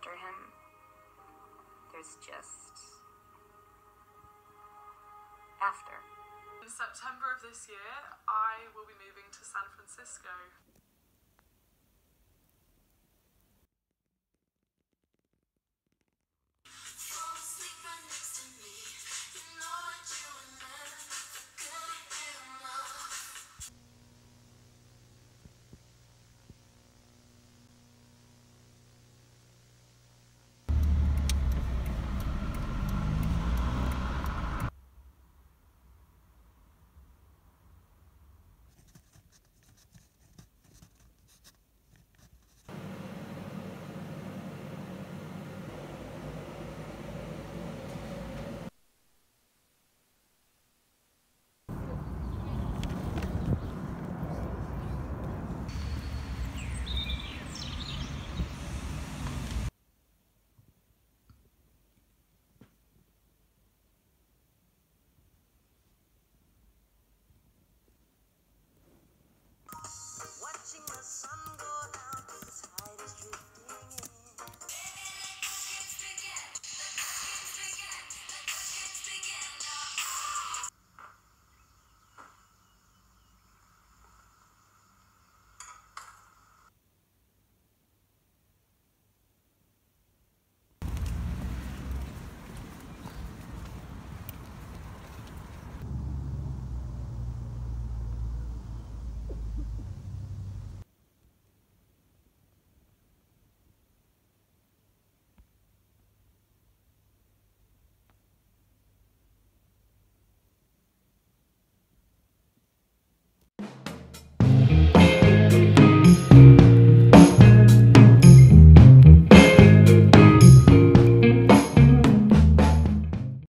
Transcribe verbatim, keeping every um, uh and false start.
after him. There's just after. In September of this year, I will be moving to San Francisco.